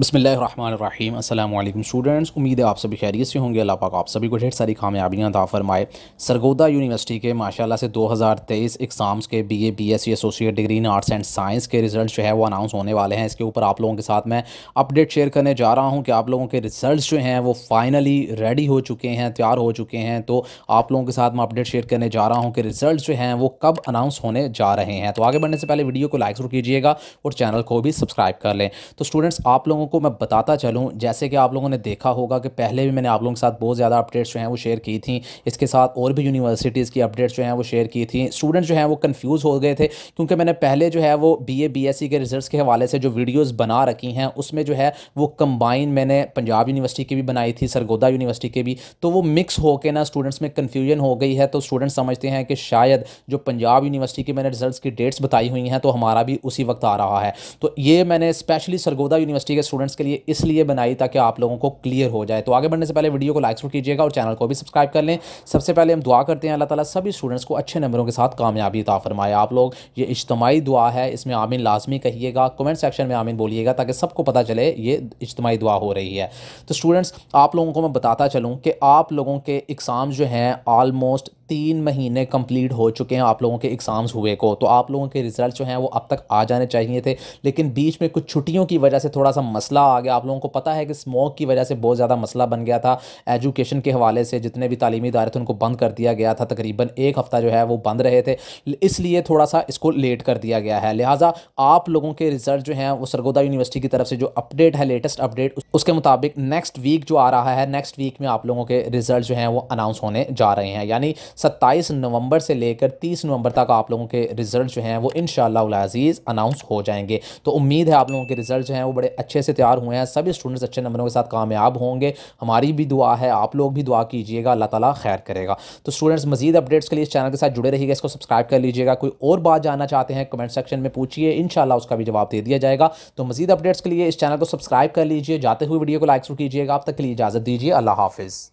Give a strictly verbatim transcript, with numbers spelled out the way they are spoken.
बिस्मिल्लाहिर्रहमानिर्रहीम। अस्सलाम वालेकुम स्टूडेंट्स, उम्मीद है आप सभी खैरियत से होंगे। अल्लाह पाक आप सभी को ढेर सारी कामयाबियाँ अता फरमाए। सरगोधा यूनिवर्सिटी के माशाल्लाह से दो हज़ार तेईस एग्ज़ाम्स के BA BSc associate degree in arts and science के रिज़ल्ट जो है वो अनाउंस होने वाले हैं। इसके ऊपर आप लोगों के साथ मैं अपडेट शेयर करने जा रहा हूँ कि आप लोगों के रिज़ल्ट जो हैं वो फाइनली रेडी हो चुके हैं, तैयार हो चुके हैं। तो आप लोगों के साथ मैं अपडेट शेयर करने जा रहा हूँ कि रिज़ल्ट जो हैं वो कब अनाउंस होने जा रहे हैं। तो आगे बढ़ने से पहले वीडियो को लाइक ज़रूर कीजिएगा और चैनल को भी सब्सक्राइब कर लें। तो स्टूडेंट्स आप लोगों को मैं बताता चलूँ, जैसे कि आप लोगों ने देखा होगा कि पहले भी मैंने आप लोगों के साथ बहुत ज़्यादा अपडेट्स जो हैं वो शेयर की थी। इसके साथ और भी यूनिवर्सिटीज़ की अपडेट्स जो हैं वो शेयर की थी। स्टूडेंट्स जो हैं वो कंफ्यूज हो गए थे क्योंकि मैंने पहले जो है वो बीए बीएससी के रिजल्ट्स के हवाले से जो वीडियोज़ बना रखी हैं उसमें जो है वो कंबाइन मैंने पंजाब यूनिवर्सिटी की भी बनाई थी, सरगोधा यूनिवर्सिटी की भी। तो वो मिक्स होकर ना स्टूडेंट्स में कन्फ्यूजन हो गई है। तो स्टूडेंट्स समझते हैं कि शायद जो पंजाब यूनिवर्सिटी की मैंने रिजल्ट्स की डेट्स बताई हुई हैं तो हमारा भी उसी वक्त आ रहा है। तो ये मैंने स्पेशली सरगोधा यूनिवर्सिटी के स्टूडेंट्स के लिए इसलिए बनाई ताकि आप लोगों को क्लियर हो जाए। तो आगे बढ़ने से पहले वीडियो को लाइक जरूर कीजिएगा और चैनल को भी सब्सक्राइब कर लें। सबसे पहले हम दुआ करते हैं अल्लाह ताला सभी स्टूडेंट्स को अच्छे नंबरों के साथ कामयाबी अता फरमाए। आप लोग ये इज्तमाई दुआ है, इसमें आमीन लाजमी कहिएगा, कमेंट सेक्शन में आमीन बोलिएगा ताकि सबको पता चले ये इज्तमाई दुआ हो रही है। तो स्टूडेंट्स आप लोगों को मैं बताता चलूँ कि आप लोगों के एग्ज़ाम जो हैं ऑलमोस्ट तीन महीने कंप्लीट हो चुके हैं आप लोगों के एग्ज़ाम्स हुए को। तो आप लोगों के रिज़ल्ट जो हैं वो अब तक आ जाने चाहिए थे, लेकिन बीच में कुछ छुट्टियों की वजह से थोड़ा सा मसला आ गया। आप लोगों को पता है कि स्मॉग की वजह से बहुत ज़्यादा मसला बन गया था। एजुकेशन के हवाले से जितने भी तालीमी इदारे थे उनको बंद कर दिया गया था, तकरीबन एक हफ़्ता जो है वो बंद रहे थे, इसलिए थोड़ा सा इसको लेट कर दिया गया है। लिहाजा आप लोगों के रिज़ल्ट जो हैं वो सरगोधा यूनिवर्सिटी की तरफ से जो अपडेट है, लेटेस्ट अपडेट उसके मुताबिक नेक्स्ट वीक जो आ रहा है, नेक्स्ट वीक में आप लोगों के रिज़ल्ट जो हैं वो अनाउंस होने जा रहे हैं। यानी सत्ताईस नवंबर से लेकर तीस नवंबर तक आप लोगों के रिज़ल्ट जो हैं वो इंशाअल्लाह अज़ीज़ अनाउंस हो जाएंगे। तो उम्मीद है आप लोगों के रिज़ल्ट जो हैं वो बड़े अच्छे से तैयार हुए हैं। सभी स्टूडेंट्स अच्छे नंबरों के साथ कामयाब होंगे, हमारी भी दुआ है। आप लोग भी दुआ कीजिएगा, अल्लाह ताला खैर करेगा। तो स्टूडेंट्स मज़ीद अपडेट्स के लिए इस चैनल के साथ जुड़े रहिएगा, इसको सब्सक्राइब कर लीजिएगा। कोई और बात जानना चाहते हैं कमेंट सेक्शन में पूछिए, इंशाअल्लाह उसका भी जवाब दे दिया जाएगा। तो मज़ीद अपडेट्स के लिए इस चैनल को सब्सक्राइब कर लीजिए। जाते हुए वीडियो को लाइक ज़रूर कीजिएगा। आप तक के लिए इजाज़त दीजिए, अल्लाह हाफिज़।